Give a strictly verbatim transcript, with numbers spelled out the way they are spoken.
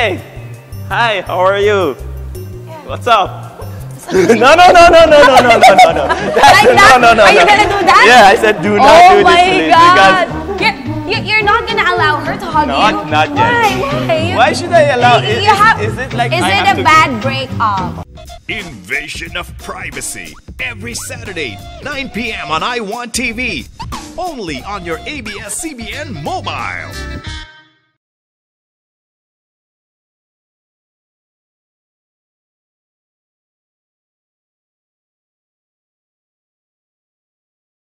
Hey! Hi, how are you? Yeah. What's up? no, no, no, no, no, no, no, no, no, no. That's, like that? No, no, no. Are you going to do that? Yeah, I said do not oh do this. Oh my God. You're, you're not going to allow her to hug not, you? Not yet. Why? Why? Why should I allow you, is, you have, is it like is I it have a to bad breakup? Invasion of Privacy. Every Saturday, nine p m on iWant T V. Only on your A B S C B N mobile.